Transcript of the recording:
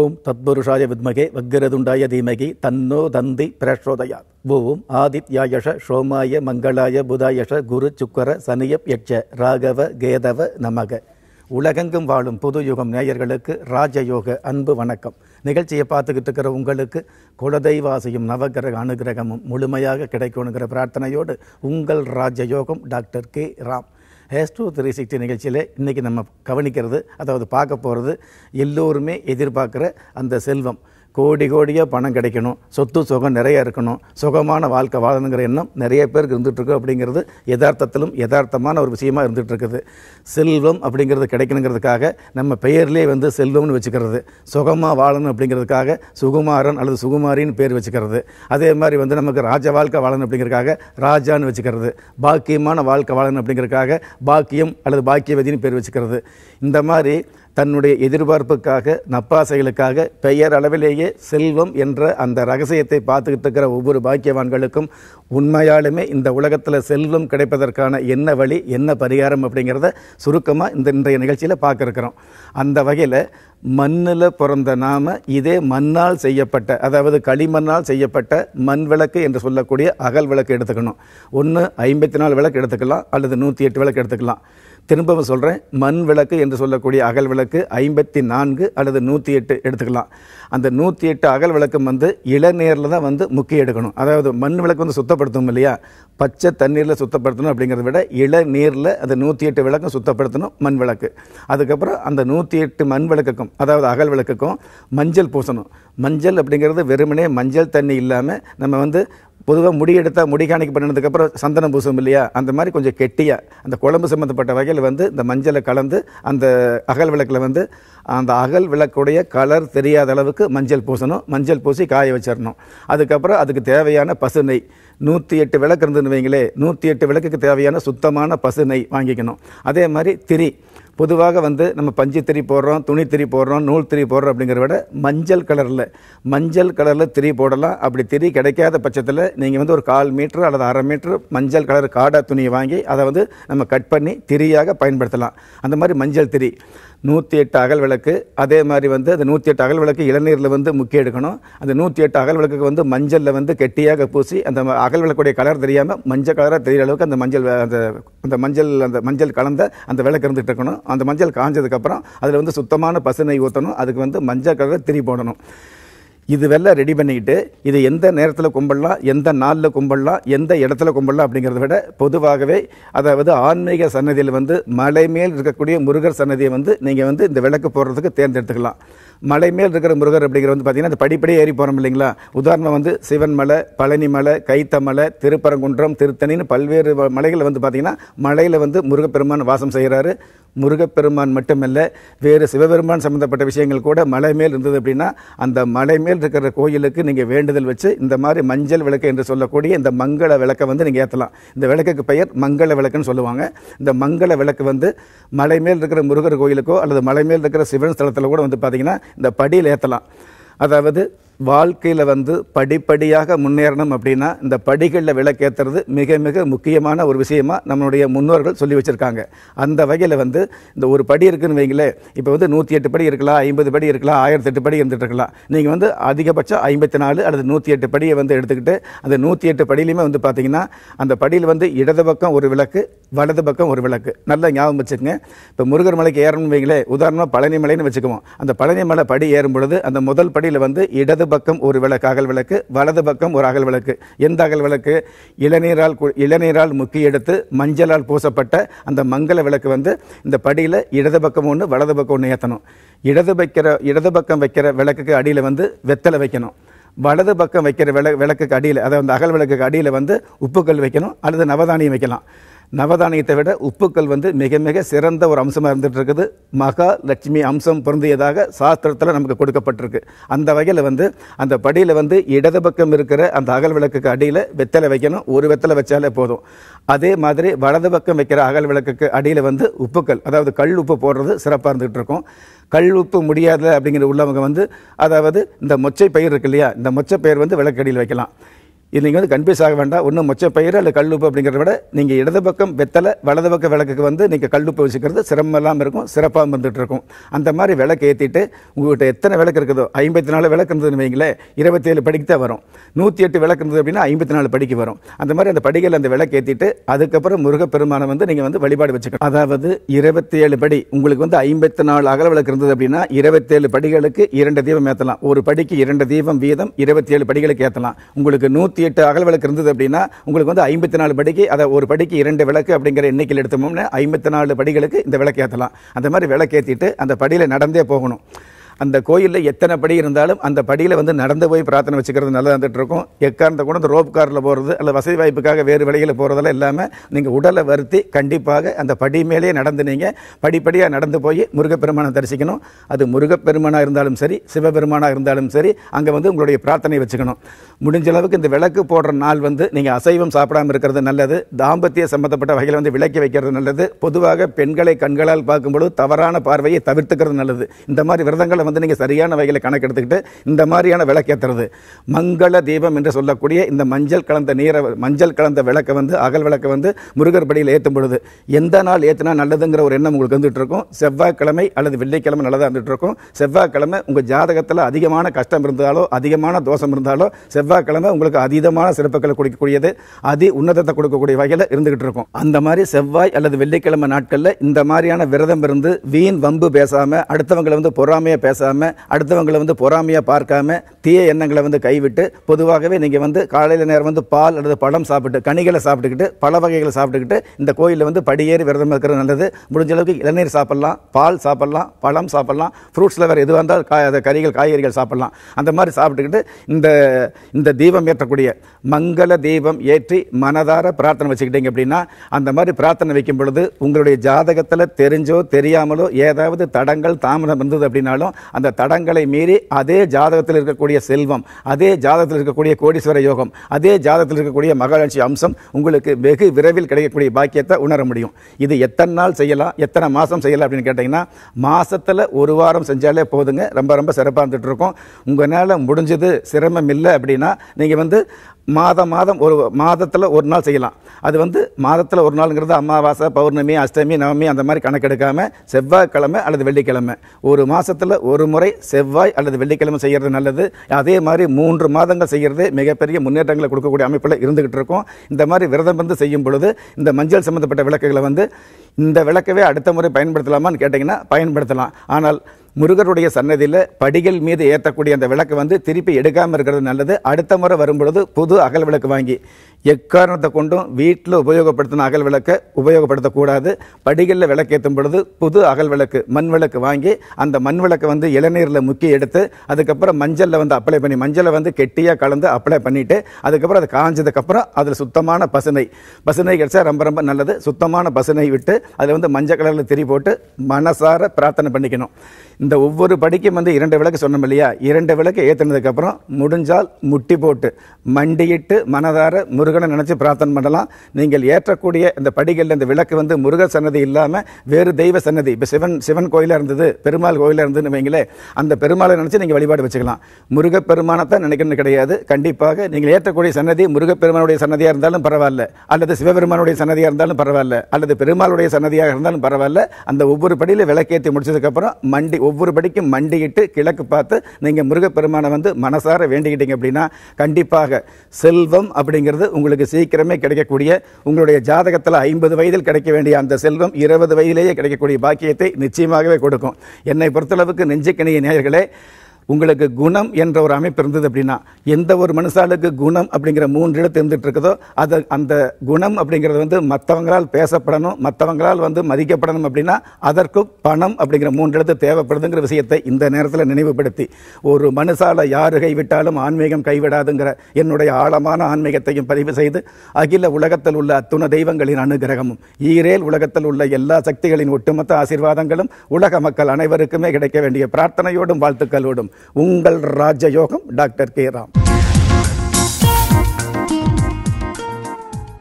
Om Tatpurushaya Vidmage Vaggaradundaya Dhimagi Tanno Dandi Prashodaya Om Adityayasha Shomaya Mangalaya Budayasha Guru Chukara Saniyap Yacha Ragava Gedava Namaga உலகெங்கும் வாழும் பொது யுகம் நேயர்களுக்கு ராஜயோக அன்பு வணக்கம். நிகழ்ச்சியை பார்த்துக்கிட்டு இருக்கிற உங்களுக்கு குலதெய்வாசியும் நவகிரக அனுகிரகமும் முழுமையாக கிடைக்கணுங்கிற பிரார்த்தனையோடு உங்கள் ராஜயோகம் டாக்டர் கே ராம். S2 360 நிகழ்ச்சியில் இன்றைக்கி நம்ம கவனிக்கிறது, அதாவது பார்க்க போகிறது, எல்லோருமே எதிர்பார்க்குற அந்த செல்வம், கோடி கோடியாக பணம் கிடைக்கணும், சொத்து சுகம் நிறைய இருக்கணும், சுகமான வாழ்க்கை வாழணுங்கிற எண்ணம் நிறைய பேருக்கு இருந்துகிட்ருக்கு. அப்படிங்கிறது யதார்த்தத்திலும் யதார்த்தமான ஒரு விஷயமாக இருந்துகிட்ருக்குது. செல்வம் அப்படிங்கிறது கிடைக்கணுங்கிறதுக்காக நம்ம பெயர்லேயே வந்து செல்வம்னு வச்சுக்கிறது, சுகமாக வாழணும் அப்படிங்கிறதுக்காக சுகுமாரன் அல்லது சுகுமாரின்னு பேர் வச்சுக்கிறது. அதே மாதிரி வந்து நமக்கு ராஜ வாழ்க்கை வாழணும் அப்படிங்கிறதுக்காக ராஜான்னு வச்சுக்கிறது, பாக்கியமான வாழ்க்கை வாழணும் அப்படிங்கிறதுக்காக பாக்கியம் அல்லது பாக்கியவதின்னு பேர் வச்சுக்கிறது. இந்த மாதிரி தன்னுடைய எதிர்பார்ப்புக்காக நப்பாசைகளுக்காக பெயர் அளவிலேயே செல்வம் என்ற அந்த ரகசியத்தை பார்த்துக்கிட்டு இருக்கிற ஒவ்வொரு பாக்கியவான்களுக்கும் உண்மையாலுமே இந்த உலகத்தில் செல்வம் கிடைப்பதற்கான என்ன வழி, என்ன பரிகாரம் அப்படிங்கிறத சுருக்கமாக இந்த இன்றைய நிகழ்ச்சியில் பார்க்க இருக்கிறோம். அந்த வகையில் மண்ணில் பிறந்த நாம் இதே மண்ணால் செய்யப்பட்ட, அதாவது களிமண்ணால் செய்யப்பட்ட மண் விளக்கு என்று சொல்லக்கூடிய அகல் விளக்கு எடுத்துக்கணும். ஒன்று 54 விளக்கு எடுத்துக்கலாம் அல்லது 108 விளக்கு எடுத்துக்கலாம். திரும்பவும் சொல்கிறேன், மண் விளக்கு என்று சொல்லக்கூடிய அகல் விளக்கு 54 அல்லது 108 எடுத்துக்கலாம். அந்த 108 அகல் விளக்கம் வந்து இளநீரில் தான் வந்து முக்கிய எடுக்கணும். அதாவது மண் விளக்கு வந்து சுத்தப்படுத்தணும் இல்லையா, பச்சை தண்ணீரில் சுத்தப்படுத்தணும். அப்படிங்கிறத விட இளநீரில் அந்த 108 விளக்கம் சுத்தப்படுத்தணும் மண் விளக்கு. அதுக்கப்புறம் அந்த 108 மண் விளக்குக்கும், அதாவது அகல் விளக்குக்கும் மஞ்சள் பூசணும். மஞ்சள் அப்படிங்கிறது வெறுமனே மஞ்சள் தண்ணி இல்லாமல், நம்ம வந்து பொதுவாக முடி எடுத்தால் முடி காணிக்க பண்ணதுக்கப்புறம் சந்தனம் பூசும் இல்லையா, அந்த மாதிரி கொஞ்சம் கெட்டியாக அந்த குழம்பு சம்மந்தப்பட்ட வகையில் வந்து இந்த மஞ்சளை கலந்து அந்த அகல் விளக்கில் வந்து அந்த அகல் விளக்குடைய கலர் தெரியாத அளவுக்கு மஞ்சள் பூசணும். மஞ்சள் பூசி காய வச்சிடணும். அதுக்கப்புறம் அதுக்கு தேவையான பசு நெய், 108 விளக்கு இருந்துன்னு வைங்களே, 108 விளக்குக்கு தேவையான சுத்தமான பசு நெய் வாங்கிக்கணும். அதே மாதிரி திரி, பொதுவாக வந்து நம்ம பஞ்சு திரி போடுறோம், துணி திரி போடுறோம், நூல் திரி போடுறோம். அப்படிங்கிறத விட மஞ்சள் கலரில் திரி போடலாம். அப்படி திரி கிடைக்காத பட்சத்தில் நீங்கள் வந்து ஒரு 1/4 மீட்டர் அல்லது 1/2 மீட்டர் மஞ்சள் கலர் காடா துணியை வாங்கி அதை வந்து நம்ம கட் பண்ணி திரியாக பயன்படுத்தலாம். அந்த மாதிரி மஞ்சள் திரி, 108 அகல் விளக்கு. அதே மாதிரி வந்து அந்த 108 அகல் விளக்கு இளநீரில் வந்து முக்கிய எடுக்கணும். அந்த 108 அகல் விளக்குக்கு வந்து மஞ்சளில் வந்து கெட்டியாக பூசி அந்த அகல் விளக்குடைய கலர் தெரியாமல் மஞ்சள் கலராக தெரிகிற அளவுக்கு அந்த மஞ்சள் கலந்த அந்த விளக்கு இருந்துகிட்டு இருக்கணும். அந்த மஞ்சள் காஞ்சதுக்கப்புறம் அதில் வந்து சுத்தமான பசுனை ஊற்றணும். அதுக்கு வந்து மஞ்சள் கலரில் திரி போடணும். இதுவெல்லாம் ரெடி பண்ணிக்கிட்டு இது எந்த நேரத்தில் கும்பிடலாம், எந்த நாளில் கும்பிடலாம், எந்த இடத்துல கும்பிடலாம் அப்படிங்கிறத விட பொதுவாகவே, அதாவது ஆன்மீக சன்னதியில் வந்து மலை மேல் இருக்கக்கூடிய முருகர் சன்னதியை வந்து நீங்கள் வந்து இந்த விளக்கு போடுறதுக்கு தேர்ந்தெடுத்துக்கலாம். மலை மேல் இருக்கிற முருகர் அப்படிங்கிறது வந்து பார்த்திங்கன்னா அந்த படிப்படியே ஏறி போகிறோம் இல்லைங்களா. உதாரணமாக வந்து சிவன் மலை, பழனி மலை, கைத்த மலை, திருப்பரங்குன்றம், திருத்தணின்னு பல்வேறு மலைகளை வந்து பார்த்திங்கன்னா மலையில் வந்து முருகப்பெருமான் வாசம் செய்கிறாரு. முருகப்பெருமான் மட்டுமல்ல, வேறு சிவபெருமான் சம்மந்தப்பட்ட விஷயங்கள் கூட மலை மேல் இருந்தது அப்படின்னா அந்த மலை மேல் இருக்கிற கோயிலுக்கு நீங்கள் வேண்டுதல் வச்சு இந்த மாதிரி மஞ்சள் விளக்கு என்று சொல்லக்கூடிய இந்த மங்கள விளக்கை வந்து நீங்கள் ஏற்றலாம். இந்த விளக்குக்கு பெயர் மங்கள விளக்குன்னு சொல்லுவாங்க. இந்த மங்கள விளக்கு வந்து மலை மேல் இருக்கிற முருகர் கோயிலுக்கோ அல்லது மலை மேல் இருக்கிற சிவன் ஸ்தலத்தில் கூட வந்து பார்த்திங்கன்னா இந்த படியில் ஏற்றலாம். அதாவது வாழ்க்கையில் வந்து படிப்படியாக முன்னேறணும் அப்படின்னா இந்த படிகளில் விளக்கேற்றுறது மிக மிக முக்கியமான ஒரு விஷயமாக நம்மளுடைய முன்னோர்கள் சொல்லி வச்சுருக்காங்க. அந்த வகையில் வந்து இந்த ஒரு படி இருக்குதுன்னு வைங்களேன், இப்போ வந்து 108 படி இருக்கலாம், 50 படி இருக்கலாம், 1008 படி இருந்துகிட்ருக்கலாம். நீங்கள் வந்து அதிகபட்சம் 54 அல்லது 108 படியை வந்து எடுத்துக்கிட்டு அந்த 108 படியிலையுமே வந்து பார்த்திங்கன்னா அந்த படியில் வந்து இடது பக்கம் ஒரு விளக்கு, வலது பக்கம் ஒரு விளக்கு. நல்லா ஞாபகம் வச்சுக்கோங்க. இப்போ முருகர் மலைக்கு ஏறணும்னு வைங்களே, உதாரணமாக பழனி மலைன்னு வச்சுக்குவோம். அந்த பழனி மலை படி ஏறும் பொழுது அந்த முதல் படியில் வந்து இடது பக்கம் ஒரு விளக்கு அகல் விளக்கு, வலது பக்கம் ஒரு அகல் விளக்கு. எந்த அகல் விளக்கு? இளநீரால் முக்கிய எடுத்து மஞ்சளால் பூசப்பட்ட அந்த மங்கள விளக்கு வந்து இந்த படியில் இடது பக்கம் ஒன்று, வலது பக்கம் ஒன்று ஏற்றணும். இடது பக்கம் வைக்கிற விளக்குக்கு அடியில் வந்து வெத்தலை வைக்கணும். வலது பக்கம் வைக்கிற விளக்குக்கு அடியில், அதாவது அந்த அகல் விளக்குக்கு அடியில் வந்து உப்புக்கல் வைக்கணும் அல்லது நவதானியம் வைக்கலாம். நவதானியத்தை விட உப்புக்கள் வந்து மிக மிக சிறந்த ஒரு அம்சமாக இருந்துகிட்டு இருக்குது. மகாலட்சுமி அம்சம் பொருந்தியதாக சாஸ்திரத்தில் நமக்கு கொடுக்கப்பட்டிருக்கு. அந்த வகையில் வந்து அந்த படியில் வந்து இடது பக்கம் இருக்கிற அந்த அகல் விளக்குக்கு அடியில் வெத்தலை வைக்கணும். ஒரு வெத்தலை வச்சாலே போதும். அதே மாதிரி வலது பக்கம் வைக்கிற அகல் விளக்குக்கு அடியில் வந்து உப்புக்கள், அதாவது கல் உப்பு போடுறது சிறப்பாக இருந்துகிட்டு இருக்கும். கல் உப்பு முடியாது அப்படிங்கிற உள்ளவங்க வந்து, அதாவது இந்த மொச்சை பயிர் இருக்கு இல்லையா, இந்த மொச்சை பயிர் வந்து விளக்கடியில் வைக்கலாம். இது நீங்க வந்து கன்ஃபியூஸ் ஆக வேண்டாம். ஒண்ணு மொச்சை பயிறு அல்ல கல்லுப்பு அப்படிங்கறத விட நீங்க இடது பக்கம் வெத்தலை வலது பக்கம் விளக்குக்கு வந்து நீங்க கல்லுப்பு வச்சுக்கிறது சிரமம் எல்லாம் இருக்கும், சிறப்பா வந்துட்டு இருக்கும். அந்த மாதிரி விளக்கு ஏத்திட்டு உங்ககிட்ட எத்தனை விளக்கு இருக்குதோ 54 விளக்கு இருந்ததுன்னு வைங்களே 27 படிக்கு தான் வரும். 108 விளக்கு இருந்தது அப்படின்னா 54 படிக்கு வரும். அந்த மாதிரி அந்த படிகள் அந்த விளக்கு ஏத்திட்டு அதுக்கப்புறம் முருகப்பெருமானை வந்து நீங்க வந்து வழிபாடு வச்சுக்கணும். அதாவது 27 படி உங்களுக்கு வந்து 54 அகல விளக்கு இருந்தது அப்படின்னா 27 படிகளுக்கு 2 தீபம் ஏற்றலாம். ஒரு படிக்கு 2 தீபம் வீதம் 27 படிகளுக்கு ஏற்றலாம். உங்களுக்கு 108 அகல விளக்கு இருந்தது அப்படின்னா உங்களுக்கு வந்து 54 படிக்கு அதை ஒரு படிக்கு 2 விளக்கு அப்படிங்கிற எண்ணிக்கையில் எடுத்தோம்னா 54 படிகளுக்கு இந்த விளக்கு ஏற்றலாம். அந்த மாதிரி விளக்கு ஏற்றிட்டு அந்த படியில் நடந்தே போகணும். அந்த கோயிலில் எத்தனை படி இருந்தாலும் அந்த படியில் வந்து நடந்து போய் பிரார்த்தனை வச்சுக்கிறது நல்லா வந்துட்டு இருக்கும். எக்காரணத்தை கூட இந்த ரோப் காரில் போகிறது அல்ல வசதி வாய்ப்புக்காக வேறு வழியில் போகிறதெல்லாம் இல்லாமல் நீங்கள் உடலை வருத்தி கண்டிப்பாக அந்த படி மேலேயே நடந்து நீங்கள் படிப்படியாக நடந்து போய் முருகப்பெருமானை தரிசிக்கணும். அது முருகப்பெருமானாக இருந்தாலும் சரி சிவபெருமானாக இருந்தாலும் சரி அங்கே வந்து உங்களுடைய பிரார்த்தனை வச்சுக்கணும். முடிஞ்ச அளவுக்கு இந்த விளக்கு போடுற நாள் வந்து நீங்கள் அசைவம் சாப்பிடாமல் இருக்கிறது நல்லது. தாம்பத்திய சம்பந்தப்பட்ட வகையில் வந்து விளக்கி வைக்கிறது நல்லது. பொதுவாக பெண்களை கண்களால் பார்க்கும்போது தவறான பார்வையை தவிர்த்துக்கிறது நல்லது. இந்த மாதிரி விரதங்கள் வந்து நீங்க சரியான வகையில கணக்கெடுத்துக்கிட்டு இந்த மாதிரியான விளக்கேற்றது மங்கள தீபம் என்று சொல்லக்கூடிய இந்த மஞ்சள் கலந்த விளக்க வந்து அகல் விளக்க வந்து முருகர் படியில் ஏற்றும் பொழுது எந்த நாள் ஏற்றினா நல்லதுங்கிற ஒரு எண்ணம் உங்களுக்கு வந்துட்டு இருக்கும். செவ்வாய்க்கிழமை அல்லது வெள்ளிக்கிழமை நல்லதாக இருந்துட்டு இருக்கும். செவ்வாய்க்கிழமை உங்க ஜாதகத்தில் அதிகமான கஷ்டம் இருந்தாலோ அதிகமான தோஷம் இருந்தாலோ செவ்வாய்க்கிழமை உங்களுக்கு அதீதமான சிறப்புகளை கொடுக்கக்கூடியது, அதி உன்னதத்தை கொடுக்கக்கூடிய வகையில் இருந்துகிட்டு இருக்கும். அந்த மாதிரி செவ்வாய் அல்லது வெள்ளிக்கிழமை நாட்களில் இந்த மாதிரியான விரதம் இருந்து வீண் வம்பு பேசாம அடுத்தவங்களை வந்து பொறாமையா பேசாம அடுத்தவங்களை வந்து பொறாமையா பார்க்காம தீய எண்ணங்களை வந்து கைவிட்டு பொதுவாகவே நீங்க வந்து காலையில நேரம் வந்து பால் அல்லது பழம் சாப்பிட்டு கனிகளை சாப்பிட்டுக்கிட்டு பல வகைகளை சாப்பிட்டுக்கிட்டு இந்த கோயிலில் வந்து படியேறி விரதம் இருக்கிறது நல்லது. முடிஞ்ச அளவுக்கு இளநீர் சாப்பிடலாம், பால் சாப்பிடலாம், பழம் சாப்பிடலாம், ஃப்ரூட்ஸில் வேறு எதுவாக இருந்தால் காய்கறிகள் சாப்பிடலாம். அந்த மாதிரி சாப்பிட்டுக்கிட்டு இந்த தீபம் ஏற்றக்கூடிய மங்கள தீபம் ஏற்றி மனதார பிரார்த்தனை வச்சுக்கிட்டீங்க அப்படின்னா அந்த மாதிரி பிரார்த்தனை வைக்கும் பொழுது உங்களுடைய ஜாதகத்தில் தெரிஞ்சோ தெரியாமலோ ஏதாவது தடங்கள் தாமதம் இருந்தது அப்படின்னாலும் அந்த தடங்களை மீறி அதே ஜாதகத்தில் இருக்கக்கூடிய செல்வம், அதே ஜாதகத்தில் இருக்கக்கூடிய கோடீஸ்வர யோகம், அதே ஜாதகத்தில் இருக்கக்கூடிய மகாலட்சுமி அம்சம் உங்களுக்கு வெகு விரைவில் கிடைக்கக்கூடிய பாக்கியத்தை உணர முடியும். இது எத்தனை நாள் செய்யலாம், எத்தனை மாதம் செய்யலாம் அப்படின்னு கேட்டிங்கன்னா மாதத்தில் ஒரு வாரம் செஞ்சாலே போதுங்க, ரொம்ப ரொம்ப சிறப்பாக இருந்துட்டு இருக்கும். உங்களால் முடிஞ்சது சிரமம் இல்லை அப்படின்னா நீங்கள் வந்து மாதத்தில் ஒரு நாள் செய்யலாம். அது வந்து மாதத்தில் ஒரு நாளுங்கிறது அமாவாசை பௌர்ணமி அஷ்டமி நவமி அந்த மாதிரி கணக்கெடுக்காமல் செவ்வாய்க்கிழமை அல்லது வெள்ளிக்கிழமை ஒரு மாதத்தில் ஒரு முறை செவ்வாய் அல்லது வெள்ளிக்கிழமை செய்கிறது நல்லது. அதே மாதிரி 3 மாதங்கள் செய்கிறது மிகப்பெரிய முன்னேற்றங்களை கொடுக்கக்கூடிய அமைப்பில் இருந்துகிட்டு இருக்கும். இந்த மாதிரி விரதம் வந்து செய்யும் பொழுது இந்த மஞ்சள் சம்பந்தப்பட்ட விளக்குகளை வந்து இந்த விளக்கவே அடுத்த முறை பயன்படுத்தலாமான்னு கேட்டிங்கன்னா பயன்படுத்தலாம். ஆனால் முருகருடைய சன்னதியில் படிகள் மீது ஏற்றக்கூடிய அந்த விளக்கு வந்து திருப்பி எடுக்காமல் இருக்கிறது நல்லது. அடுத்த முறை வரும்பொழுது புது அகல் விளக்கு வாங்கி எக்காரணத்தை கொண்டும் வீட்டில் உபயோகப்படுத்தின அகல் விளக்கை உபயோகப்படுத்தக்கூடாது. படிகளில் விளக்கேற்றும் பொழுது புது அகல் விளக்கு மண் விளக்கு வாங்கி அந்த மண் விளக்கை வந்து இளநீரில் முக்கி எடுத்து அதுக்கப்புறம் மஞ்சளில் வந்து அப்ளை பண்ணி மஞ்சளை வந்து கெட்டியாக கலந்து அப்ளை பண்ணிவிட்டு அதுக்கப்புறம் அது காஞ்சதுக்கப்புறம் அதில் சுத்தமான பசுனை கிடைச்சா ரொம்ப ரொம்ப நல்லது. சுத்தமான பசுனை விட்டு அதில் வந்து மஞ்சள் கலரில் திரி போட்டு மனசார பிரார்த்தனை பண்ணிக்கணும். இந்த ஒவ்வொரு படிக்கும் வந்து 2 விளக்கு சொன்னோம் இல்லையா, 2 விளக்கு ஏற்றினதுக்கப்புறம் முடிஞ்சால் முட்டி போட்டு மண்டியிட்டு மனதார முருகனை நினச்சி பிரார்த்தனை பண்ணலாம். நீங்கள் ஏற்றக்கூடிய இந்த படிகளில் இந்த விளக்கு வந்து முருகர் சன்னதி இல்லாமல் வேறு தெய்வ சன்னதி, இப்போ சிவன் கோயிலாக இருந்தது பெருமாள் கோயிலாக இருந்ததுன்னு வைங்களே அந்த பெருமாளை நினச்சி நீங்கள் வழிபாடு வச்சுக்கலாம். முருகப்பெருமானத்தான் நினைக்கணும்னு கிடையாது. கண்டிப்பாக நீங்கள் ஏற்றக்கூடிய சன்னதி முருகப்பெருமானுடைய சன்னதியாக இருந்தாலும் பரவாயில்ல அல்லது சிவபெருமானுடைய சன்னதியாக இருந்தாலும் பரவாயில்ல அல்லது பெருமாளுடைய சன்னதியாக இருந்தாலும் பரவாயில்ல. அந்த ஒவ்வொரு படியில் விளக்கேற்றி முடிச்சதுக்கப்புறம் ஒவ்வொரு படிக்கும் மண்டியிட்டு கிழக்கு பார்த்து நீங்கள் முருகப்பெருமானை வந்து மனசார வேண்டிக்கிட்டீங்க அப்படின்னா கண்டிப்பாக செல்வம் அப்படிங்கிறது உங்களுக்கு சீக்கிரமே கிடைக்கக்கூடிய, உங்களுடைய ஜாதகத்தில் 50 வயதில் கிடைக்க வேண்டிய அந்த செல்வம் 20 வயதிலேயே கிடைக்கக்கூடிய பாக்கியத்தை நிச்சயமாகவே கொடுக்கும். என்னை பொறுத்தளவுக்கு நெஞ்சுக்கணிய நேயர்களே, உங்களுக்கு குணம் என்ற ஒரு அமைப்பு இருந்தது அப்படின்னா எந்த ஒரு மனுஷாளுக்கு குணம் அப்படிங்கிற 3 இடத்து இருந்துகிட்டு இருக்குதோ அது அந்த குணம் அப்படிங்கிறது வந்து மற்றவங்களால் பேசப்படணும், மற்றவங்களால் வந்து மதிக்கப்படணும் அப்படின்னா அதற்கு பணம் அப்படிங்கிற 3 இடத்து தேவைப்படுதுங்கிற விஷயத்தை இந்த நேரத்தில் நினைவுபடுத்தி ஒரு மனுஷாலை யார் கைவிட்டாலும் ஆன்மீகம் கைவிடாதுங்கிற என்னுடைய ஆழமான ஆன்மீகத்தையும் பதிவு செய்து அகில உலகத்தில் உள்ள அத்துணை தெய்வங்களின் அனுகிரகமும் ஈரேல் உலகத்தில் உள்ள எல்லா சக்திகளின் ஒட்டுமொத்த ஆசீர்வாதங்களும் உலக மக்கள் அனைவருக்குமே கிடைக்க வேண்டிய பிரார்த்தனையோடும் வாழ்த்துக்களோடும் உங்கள் ராஜயோகம் டாக்டர் கே ராம்.